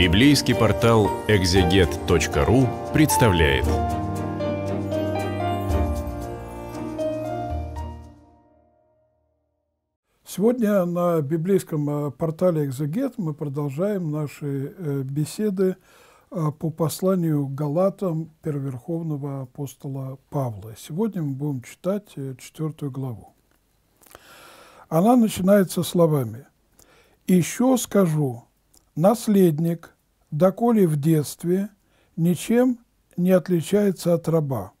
Библейский портал экзегет.ру представляет. Сегодня на библейском портале «Экзегет» мы продолжаем наши беседы по посланию к Галатам первоверховного апостола Павла. Сегодня мы будем читать 4 главу. Она начинается словами: «Еще скажу, наследник, доколе в детстве, ничем не отличается от раба,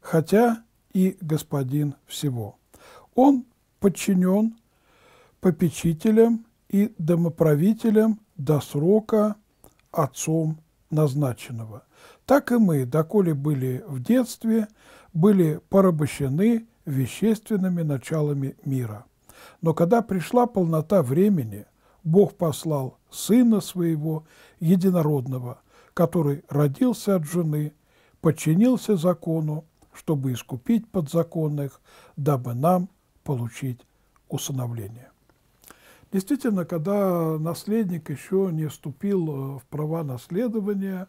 хотя и господин всего. Он подчинен попечителям и домоправителям до срока отцом назначенного. Так и мы, доколе были в детстве, были порабощены вещественными началами мира. Но когда пришла полнота времени, Бог послал Сына Своего Единородного, который родился от жены, подчинился закону, чтобы искупить подзаконных, дабы нам получить усыновление». Действительно, когда наследник еще не вступил в права наследования,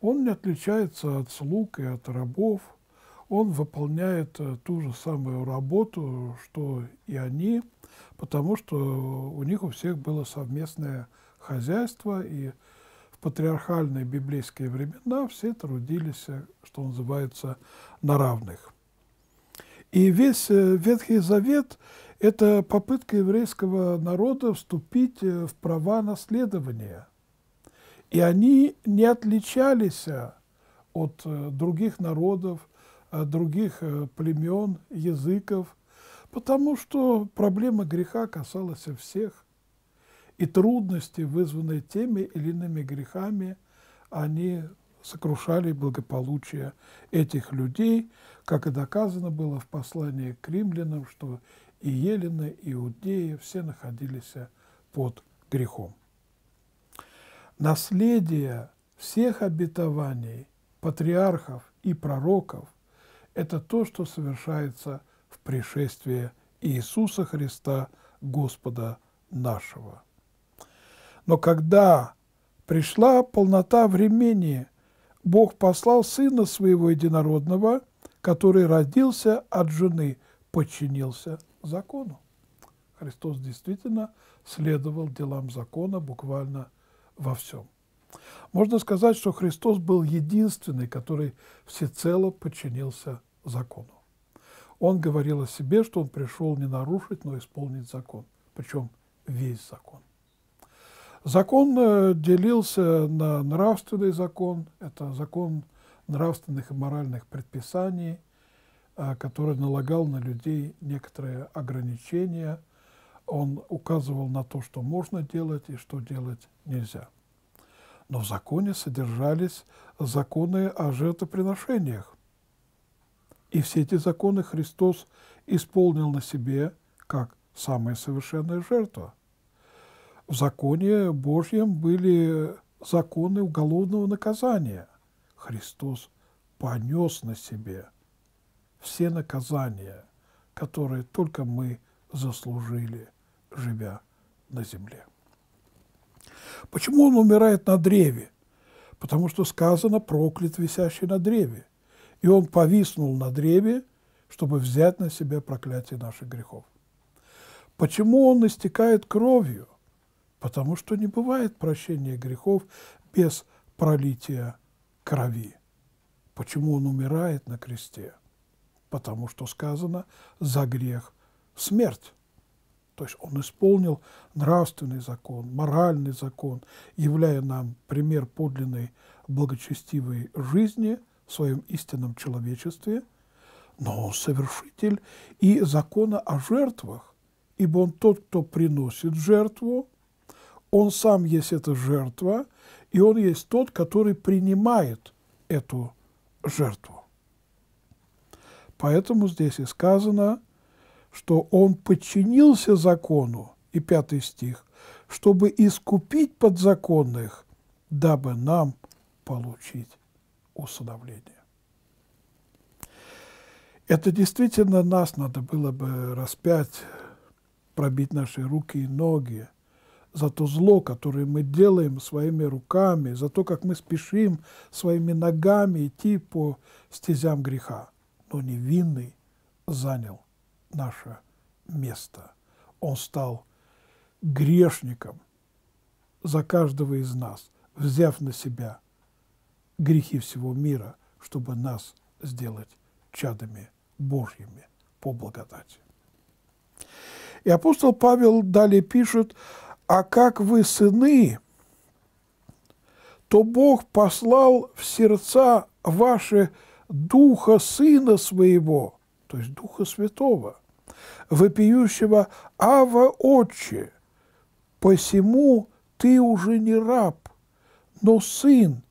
он не отличается от слуг и от рабов, он выполняет ту же самую работу, что и они, потому что у них у всех было совместное хозяйство, и в патриархальные библейские времена все трудились, что называется, на равных. И весь Ветхий Завет – это попытка еврейского народа вступить в права наследования. И они не отличались от других народов, от других племен, языков, потому что проблема греха касалась всех. И трудности, вызванные теми или иными грехами, они сокрушали благополучие этих людей, как и доказано было в послании к римлянам, что и елены, и иудеи все находились под грехом. Наследие всех обетований, патриархов и пророков – это то, что совершается в пришествии Иисуса Христа, Господа нашего. Но когда пришла полнота времени, Бог послал Сына Своего Единородного, который родился от жены, подчинился закону. Христос действительно следовал делам закона буквально во всем. Можно сказать, что Христос был единственный, который всецело подчинился закону. Он говорил о себе, что он пришел не нарушить, но исполнить закон, причем весь закон. Закон делился на нравственный закон, это закон нравственных и моральных предписаний, который налагал на людей некоторые ограничения. Он указывал на то, что можно делать и что делать нельзя. Но в законе содержались законы о жертвоприношениях. И все эти законы Христос исполнил на себе как самая совершенная жертва. В законе Божьем были законы уголовного наказания. Христос понес на себе все наказания, которые только мы заслужили, живя на земле. Почему он умирает на древе? Потому что сказано: проклят висящий на древе. И он повиснул на древе, чтобы взять на себя проклятие наших грехов. Почему он истекает кровью? Потому что не бывает прощения грехов без пролития крови. Почему он умирает на кресте? Потому что сказано: за грех смерть. То есть он исполнил нравственный закон, моральный закон, являя нам пример подлинной благочестивой жизни в своем истинном человечестве. Но он совершитель и закона о жертвах, ибо он тот, кто приносит жертву. Он сам есть эта жертва, и он есть тот, который принимает эту жертву. Поэтому здесь и сказано, что он подчинился закону, и 5 стих, чтобы искупить подзаконных, дабы нам получить усыновление. Это действительно нас надо было бы распять, пробить наши руки и ноги за то зло, которое мы делаем своими руками, за то, как мы спешим своими ногами идти по стезям греха. Но невинный занял наше место. Он стал грешником за каждого из нас, взяв на себя грехи всего мира, чтобы нас сделать чадами Божьими по благодати. И апостол Павел далее пишет: «А как вы сыны, то Бог послал в сердца ваши Духа Сына Своего», то есть Духа Святого, «вопиющего: Ава, Отче, посему ты уже не раб, но сын,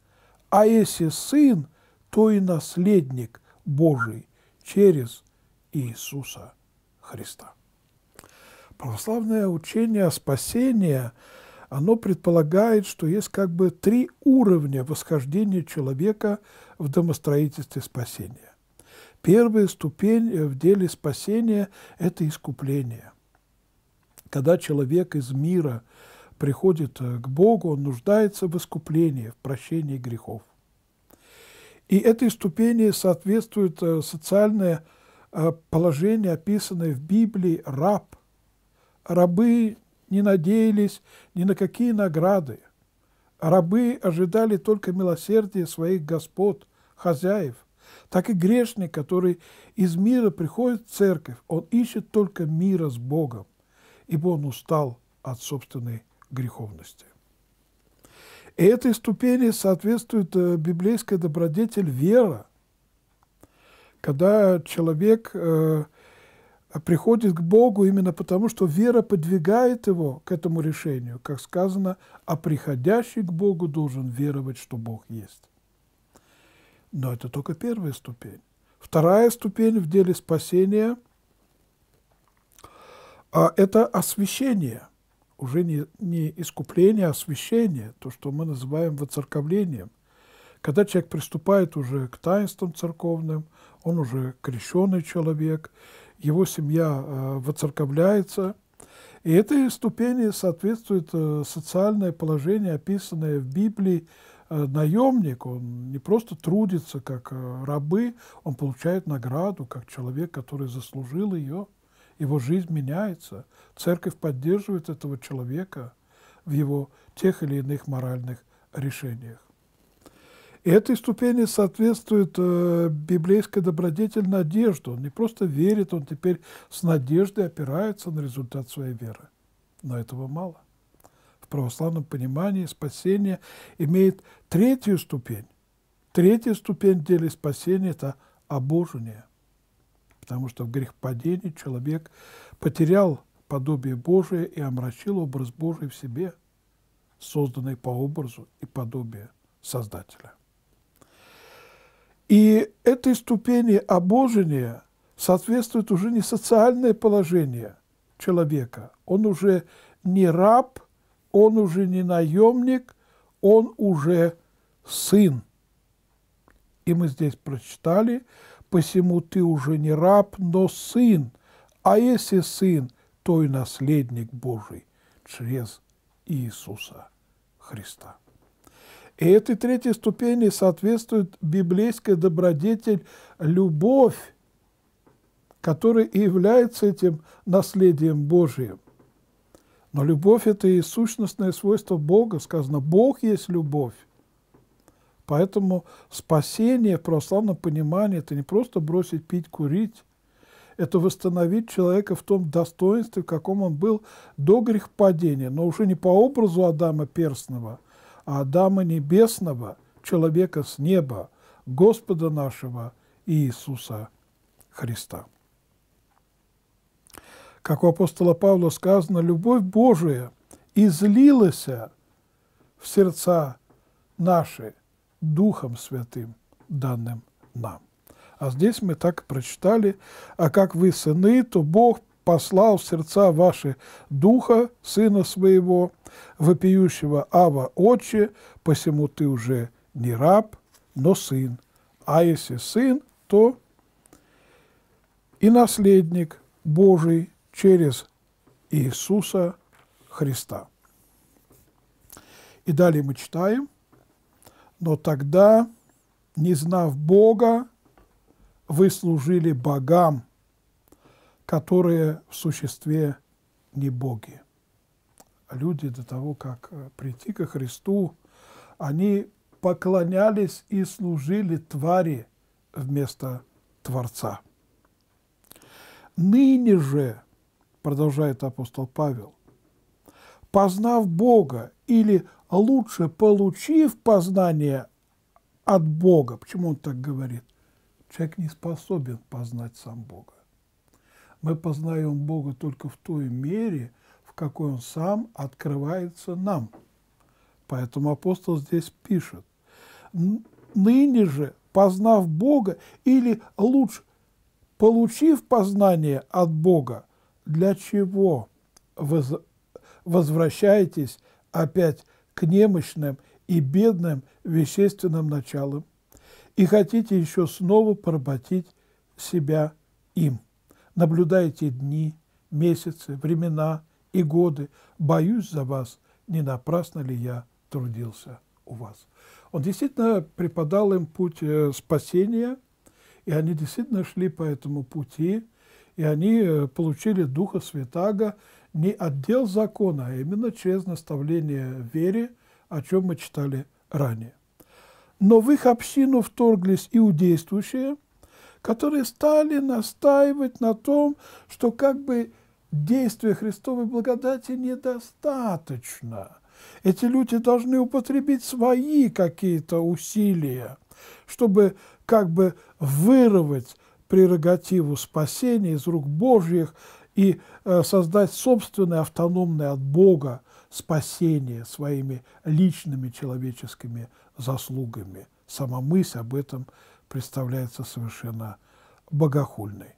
а если сын, то и наследник Божий через Иисуса Христа». Православное учение о спасении, оно предполагает, что есть как бы три уровня восхождения человека в домостроительстве спасения. Первая ступень в деле спасения – это искупление. Когда человек из мира приходит к Богу, он нуждается в искуплении, в прощении грехов. И этой ступени соответствует социальное положение, описанное в Библии: раб. Рабы не надеялись ни на какие награды. Рабы ожидали только милосердия своих господ, хозяев. Так и грешник, который из мира приходит в церковь, он ищет только мира с Богом, ибо он устал от собственной греховности. И этой ступени соответствует библейская добродетель вера, когда человек приходит к Богу именно потому, что вера подвигает его к этому решению. Как сказано: «А приходящий к Богу должен веровать, что Бог есть». Но это только первая ступень. Вторая ступень в деле спасения – это освящение. Уже не искупление, а освящение, то, что мы называем воцерковлением. Когда человек приступает уже к таинствам церковным, он уже крещенный человек, его семья воцерковляется. И этой ступени соответствует социальное положение, описанное в Библии. Наемник, он не просто трудится, как рабы, он получает награду, как человек, который заслужил ее. Его жизнь меняется, церковь поддерживает этого человека в его тех или иных моральных решениях. И этой ступени соответствует библейская добродетель надежды. Он не просто верит, он теперь с надеждой опирается на результат своей веры. Но этого мало. В православном понимании спасение имеет третью ступень. Третья ступень в деле спасения – это обожение. Потому что в грехопадении человек потерял подобие Божие и омрачил образ Божий в себе, созданный по образу и подобию Создателя. И этой ступени обожения соответствует уже не социальное положение человека. Он уже не раб, он уже не наемник, он уже сын. И мы здесь прочитали: «Посему ты уже не раб, но сын, а если сын, то и наследник Божий через Иисуса Христа». И этой третьей ступени соответствует библейская добродетель любовь, которая и является этим наследием Божиим. Но любовь – это и сущностное свойство Бога. Сказано: «Бог есть любовь». Поэтому спасение в православном понимании – это не просто бросить пить, курить. Это восстановить человека в том достоинстве, в каком он был до грехопадения, но уже не по образу Адама перстного, а Адама небесного, человека с неба, Господа нашего Иисуса Христа. Как у апостола Павла сказано: «Любовь Божия излилась в сердца наши Духом Святым, данным нам». А здесь мы так прочитали: «А как вы сыны, то Бог послал в сердца ваши Духа Сына Своего, вопиющего: Ава, Отче, посему ты уже не раб, но сын, а если сын, то и наследник Божий через Иисуса Христа». И далее мы читаем: «Но тогда, не знав Бога, вы служили богам, которые в существе не боги». Люди до того, как прийти ко Христу, они поклонялись и служили твари вместо Творца. «Ныне же, – продолжает апостол Павел, – познав Бога, или лучше получив познание от Бога». Почему он так говорит? Человек не способен познать сам Бога. Мы познаем Бога только в той мере, в какой Он сам открывается нам. Поэтому апостол здесь пишет: «Ныне же, познав Бога, или лучше, получив познание от Бога, для чего возвращаетесь опять к немощным и бедным вещественным началам и хотите еще снова поработить себя им? Наблюдаете дни, месяцы, времена и годы. Боюсь за вас, не напрасно ли я трудился у вас». Он действительно преподал им путь спасения, и они действительно шли по этому пути, и они получили Духа Святаго не от дел закона, а именно через наставление в вере, о чем мы читали ранее. «Но в их общину вторглись иудействующие, которые стали настаивать на том, что как бы действия Христовой благодати недостаточно. Эти люди должны употребить свои какие-то усилия, чтобы как бы вырвать прерогативу спасения из рук Божьих и создать собственное автономное от Бога спасение своими личными человеческими заслугами». Сама мысль об этом представляется совершенно богохульной.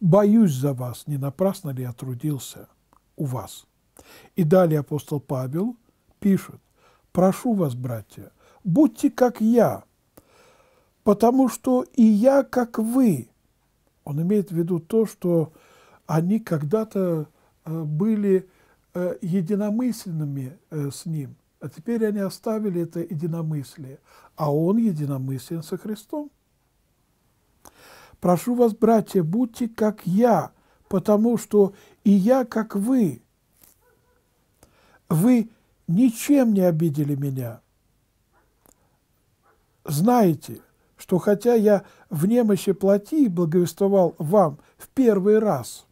«Боюсь за вас, не напрасно ли я трудился у вас». И далее апостол Павел пишет: «Прошу вас, братья, будьте как я, потому что и я как вы». Он имеет в виду то, что они когда-то были единомысленными с ним, а теперь они оставили это единомыслие, а он единомыслен со Христом. «Прошу вас, братья, будьте как я, потому что и я как вы. Вы ничем не обидели меня. Знаете, что хотя я в немощи плоти благовествовал вам в первый раз,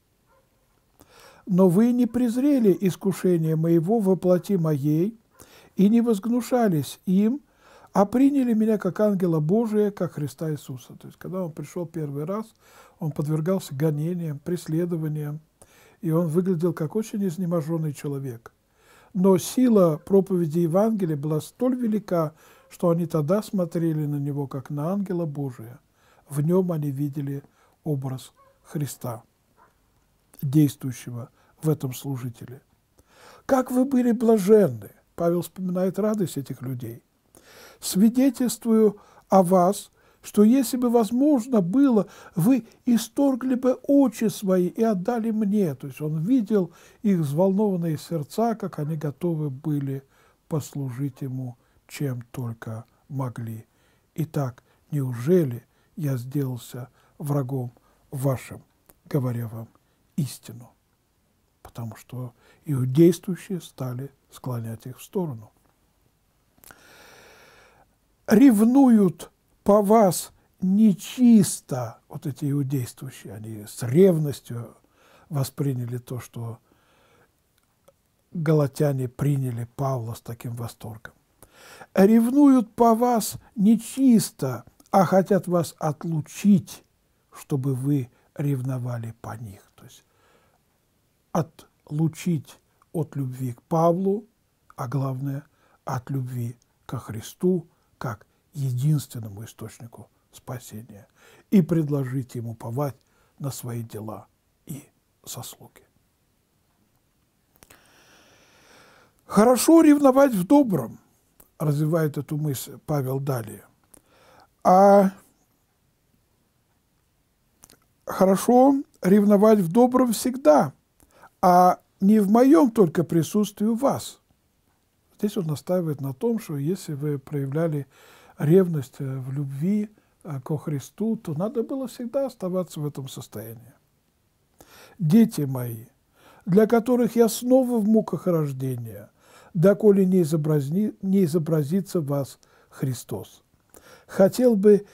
но вы не презрели искушение моего во плоти моей и не возгнушались им, а приняли меня как ангела Божия, как Христа Иисуса». То есть, когда он пришел первый раз, он подвергался гонениям, преследованиям, и он выглядел как очень изнеможенный человек. Но сила проповеди Евангелия была столь велика, что они тогда смотрели на него, как на ангела Божия. В нем они видели образ Христа, действующего в этом служителе. «Как вы были блаженны!» Павел вспоминает радость этих людей. «Свидетельствую о вас, что если бы возможно было, вы исторгли бы очи свои и отдали мне». То есть он видел их взволнованные сердца, как они готовы были послужить ему, чем только могли. «Итак, неужели я сделался врагом вашим, говоря вам истину?» Потому что иудействующие стали склонять их в сторону. «Ревнуют по вас нечисто». Вот эти иудействующие, они с ревностью восприняли то, что галатяне приняли Павла с таким восторгом. «Ревнуют по вас нечисто, а хотят вас отлучить, чтобы вы ревновали по них». То есть отлучить от любви к Павлу, а главное, от любви ко Христу, как единственному источнику спасения, и предложить ему уповать на свои дела и заслуги. «Хорошо ревновать в добром», – развивает эту мысль Павел далее, «а хорошо ревновать в добром всегда, а не в моем только присутствии у вас». Здесь он настаивает на том, что если вы проявляли ревность в любви ко Христу, то надо было всегда оставаться в этом состоянии. «Дети мои, для которых я снова в муках рождения, доколе не изобразится вас Христос. Хотел бы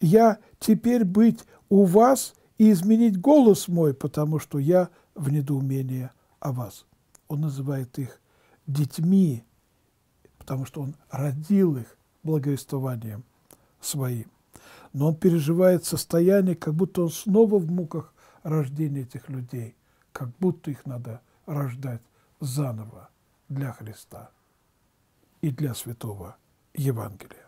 я теперь быть у вас и изменить голос мой, потому что я в недоумении о вас». Он называет их детьми, потому что он родил их благовествованием своим. Но он переживает состояние, как будто он снова в муках рождения этих людей, как будто их надо рождать заново для Христа и для Святого Евангелия.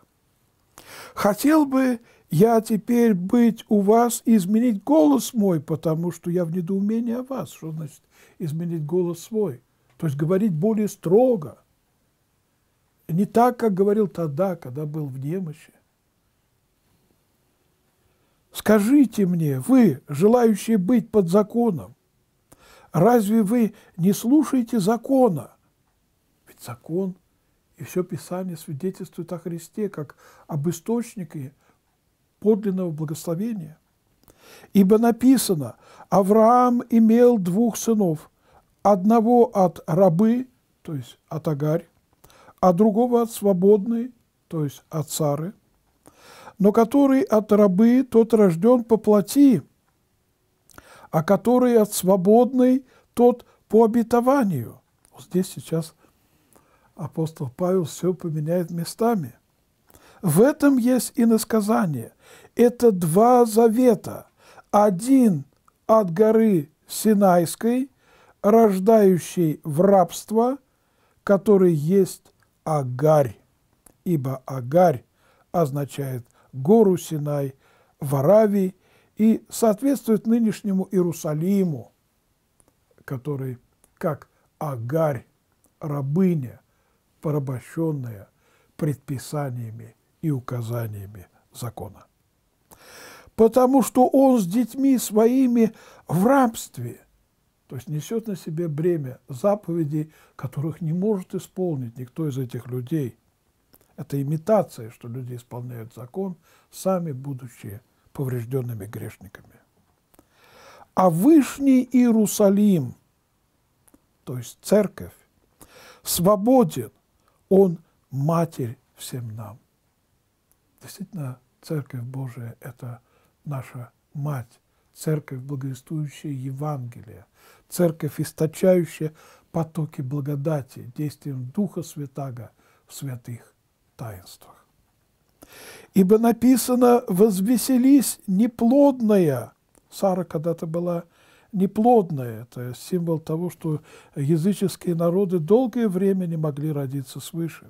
«Хотел бы я теперь быть у вас и изменить голос мой, потому что я в недоумении о вас». Что значит изменить голос свой? То есть говорить более строго. Не так, как говорил тогда, когда был в немощи. «Скажите мне, вы, желающие быть под законом, разве вы не слушаете закона?» Ведь закон и все Писание свидетельствует о Христе как об источнике подлинного благословения. «Ибо написано, Авраам имел двух сынов, одного от рабы, то есть от Агарь, а другого от свободной, то есть от Сары. Но который от рабы, тот рожден по плоти, а который от свободной, тот по обетованию». Вот здесь сейчас апостол Павел все поменяет местами. «В этом есть иносказание. Это два завета. Один от горы Синайской, рождающий в рабство, который есть Агарь, ибо Агарь означает гору Синай в Аравии и соответствует нынешнему Иерусалиму, который как Агарь, рабыня, порабощенная предписаниями и указаниями закона. Потому что он с детьми своими в рабстве», то есть несет на себе бремя заповедей, которых не может исполнить никто из этих людей. Это имитация, что люди исполняют закон, сами будучи поврежденными грешниками. «А Вышний Иерусалим, то есть церковь, свободен, он матерь всем нам». Действительно, Церковь Божия – это наша мать, Церковь, благовествующая Евангелие, Церковь, источающая потоки благодати действием Духа Святаго в святых таинствах. «Ибо написано, возвеселись неплодная». Сара когда-то была неплодная. Это символ того, что языческие народы долгое время не могли родиться свыше.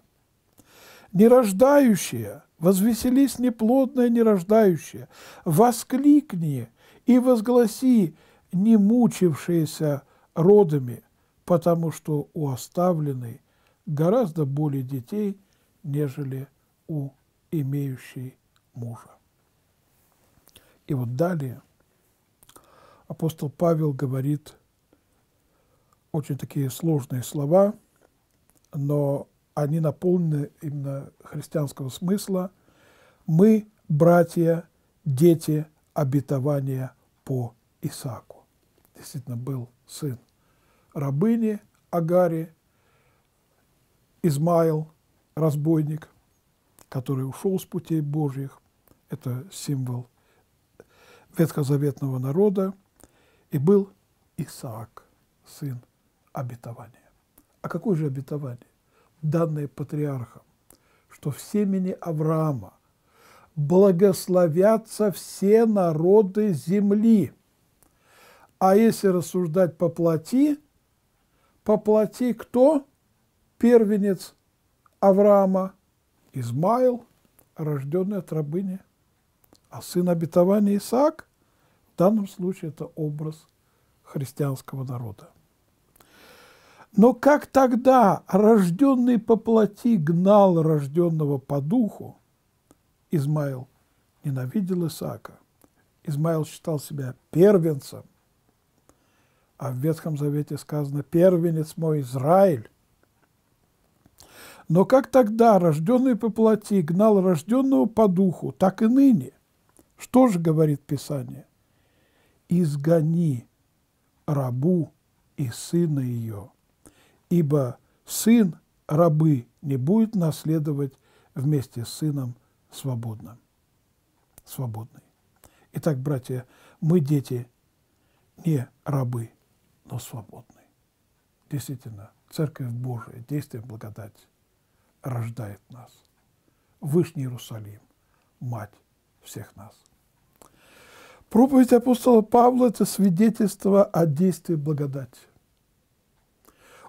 «Нерождающая, возвеселись неплодная, нерождающая, воскликни и возгласи, не мучившиеся родами, потому что у оставленной гораздо более детей, нежели у имеющей мужа». И вот далее апостол Павел говорит очень такие сложные слова, но они наполнены именно христианского смысла. «Мы, братья, дети обетования по Исааку». Действительно, был сын рабыни Агари, Измаил, разбойник, который ушел с путей Божьих. Это символ ветхозаветного народа. И был Исаак, сын обетования. А какое же обетование, данное патриархам, что в семени Авраама благословятся все народы земли. А если рассуждать по плоти кто? Первенец Авраама, Измаил, рожденный от рабыни, а сын обетования Исаак. В данном случае это образ христианского народа. «Но как тогда рожденный по плоти гнал рожденного по духу, Измаил ненавидел Исаака». Измаил считал себя первенцем, а в Ветхом Завете сказано «первенец мой Израиль». Но как тогда рожденный по плоти гнал рожденного по духу, так и ныне. Что же говорит Писание? «Изгони рабу и сына ее, ибо сын рабы не будет наследовать вместе с сыном свободным». Свободный. Итак, братья, мы дети не рабы, но свободны. Действительно, Церковь Божия, действие благодати рождает нас. Вышний Иерусалим, мать всех нас. Проповедь апостола Павла – это свидетельство о действии благодати.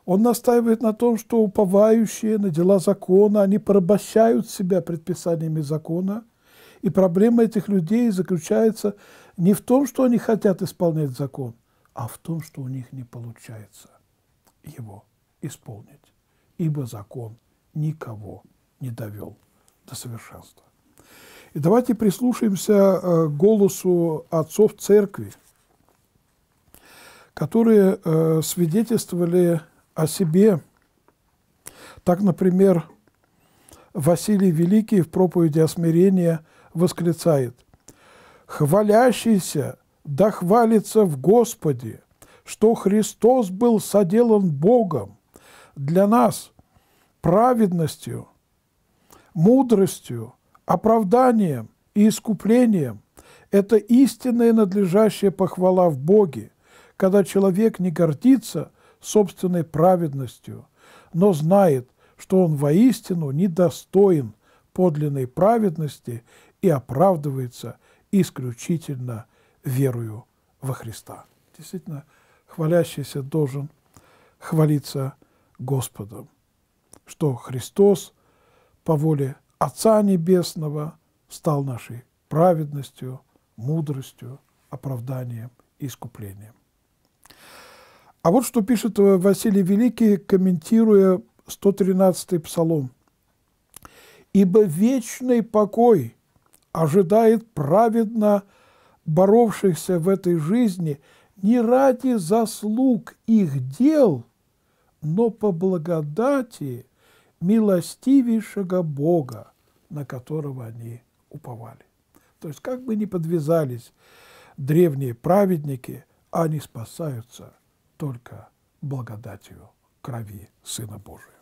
Он настаивает на том, что уповающие на дела закона, они порабощают себя предписаниями закона, и проблема этих людей заключается не в том, что они хотят исполнять закон, а в том, что у них не получается его исполнить, ибо закон никого не довел до совершенства. И давайте прислушаемся к голосу отцов церкви, которые свидетельствовали о себе. Так, например, Василий Великий в проповеди о смирении восклицает: «Хвалящийся да хвалится в Господе, что Христос был соделан Богом для нас праведностью, мудростью, оправданием и искуплением. Это истинная надлежащая похвала в Боге, когда человек не гордится собственной праведностью, но знает, что он воистину недостоин подлинной праведности и оправдывается исключительно верою во Христа». Действительно, хвалящийся должен хвалиться Господом, что Христос по воле Отца Небесного стал нашей праведностью, мудростью, оправданием и искуплением. А вот что пишет Василий Великий, комментируя 113-й псалом: «Ибо вечный покой ожидает праведно боровшихся в этой жизни не ради заслуг их дел, но по благодати милостивейшего Бога, на которого они уповали». То есть, как бы ни подвязались древние праведники, они спасаются только благодатью крови Сына Божия.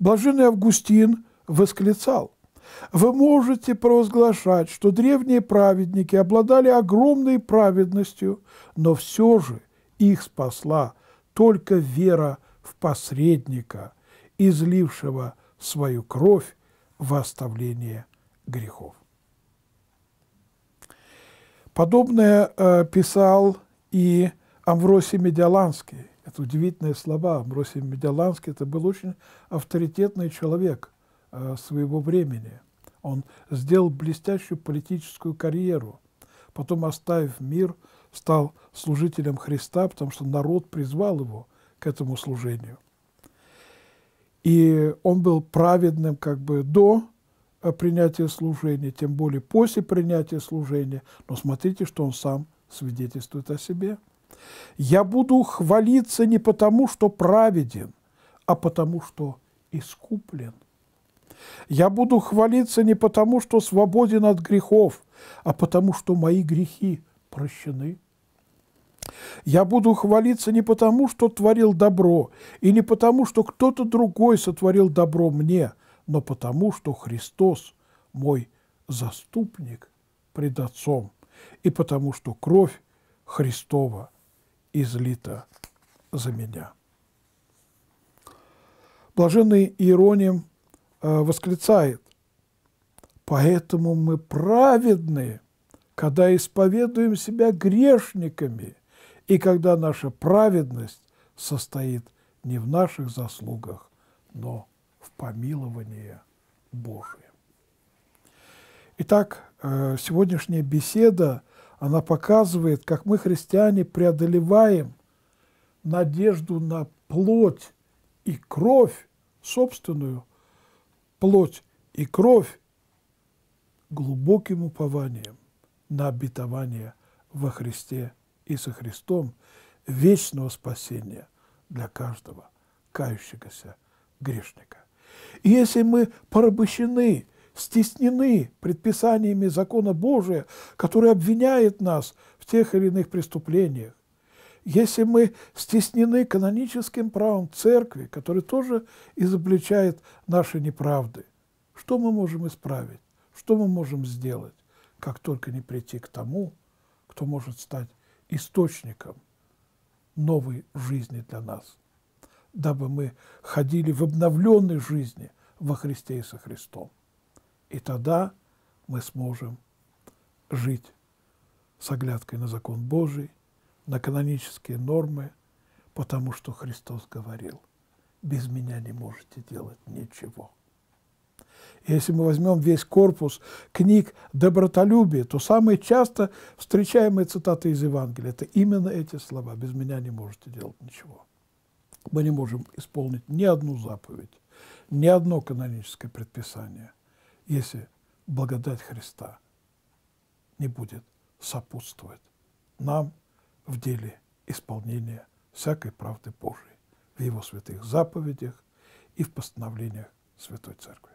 Блаженный Августин восклицал: «Вы можете провозглашать, что древние праведники обладали огромной праведностью, но все же их спасла только вера в посредника, излившего свою кровь во оставление грехов». Подобное писал и Амвросий Медиаланский. Это удивительные слова. Амвросий Медиаланский – это был очень авторитетный человек своего времени. Он сделал блестящую политическую карьеру, потом, оставив мир, стал служителем Христа, потому что народ призвал его к этому служению. И он был праведным как бы до принятия служения, тем более после принятия служения. Но смотрите, что он сам свидетельствует о себе: «Я буду хвалиться не потому, что праведен, а потому, что искуплен. Я буду хвалиться не потому, что свободен от грехов, а потому, что мои грехи прощены. Я буду хвалиться не потому, что творил добро, и не потому, что кто-то другой сотворил добро мне, но потому, что Христос мой заступник пред Отцом, и потому, что кровь Христова излита за меня». Блаженный Иероним восклицает: «Поэтому мы праведны, когда исповедуем себя грешниками, и когда наша праведность состоит не в наших заслугах, но в помиловании Божьем». Итак, сегодняшняя беседа, она показывает, как мы, христиане, преодолеваем надежду на плоть и кровь, собственную плоть и кровь, глубоким упованием на обетование во Христе и со Христом вечного спасения для каждого кающегося грешника. И если мы порабощены, стеснены предписаниями закона Божия, который обвиняет нас в тех или иных преступлениях, если мы стеснены каноническим правом церкви, который тоже изобличает наши неправды, что мы можем исправить, что мы можем сделать, как только не прийти к тому, кто может стать источником новой жизни для нас, дабы мы ходили в обновленной жизни во Христе и со Христом. И тогда мы сможем жить с оглядкой на закон Божий, на канонические нормы, потому что Христос говорил: без меня не можете делать ничего. Если мы возьмем весь корпус книг добротолюбия, то самые часто встречаемые цитаты из Евангелия – это именно эти слова: «Без меня не можете делать ничего». Мы не можем исполнить ни одну заповедь, ни одно каноническое предписание, если благодать Христа не будет сопутствовать нам в деле исполнения всякой правды Божией в Его святых заповедях и в постановлениях Святой Церкви.